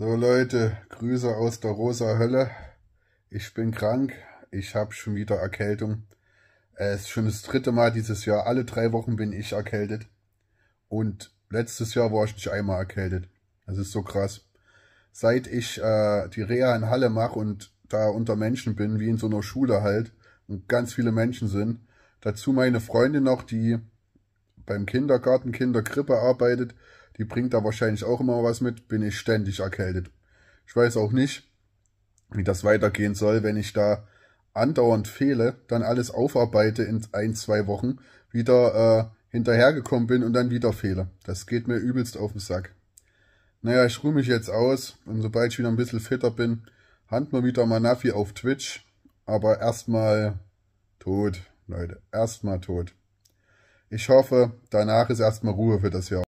So Leute, Grüße aus der rosa Hölle. Ich bin krank, ich habe schon wieder Erkältung. Es ist schon das dritte Mal dieses Jahr, alle 3 Wochen bin ich erkältet. Und letztes Jahr war ich nicht einmal erkältet. Das ist so krass. Seit ich die Reha in Halle mache und da unter Menschen bin, wie in so einer Schule halt, und ganz viele Menschen sind, dazu meine Freundin noch, die beim Kindergarten Kinderkrippe arbeitet, die bringt da wahrscheinlich auch immer was mit, bin ich ständig erkältet. Ich weiß auch nicht, wie das weitergehen soll, wenn ich da andauernd fehle, dann alles aufarbeite in 1, 2 Wochen, wieder hinterhergekommen bin und dann wieder fehle. Das geht mir übelst auf den Sack. Naja, ich ruhe mich jetzt aus und sobald ich wieder ein bisschen fitter bin, hand mir wieder Manafi auf Twitch, aber erstmal tot, Leute, erstmal tot. Ich hoffe, danach ist erstmal Ruhe für das Jahr.